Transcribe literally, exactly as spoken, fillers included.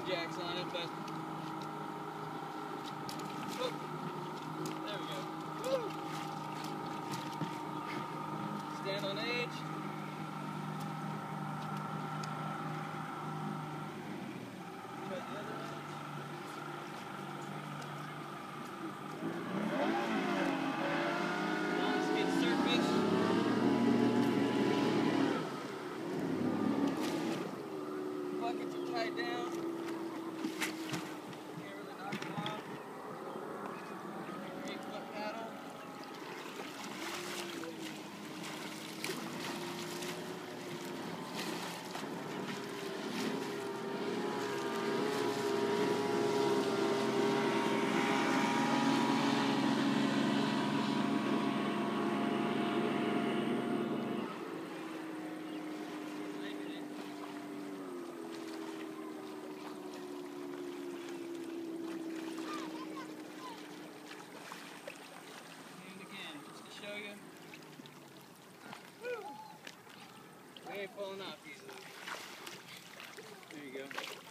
traffic jacks on it, but... Whoop. There we go. Woo. Stand on edge. They ain't falling off easily. There you go.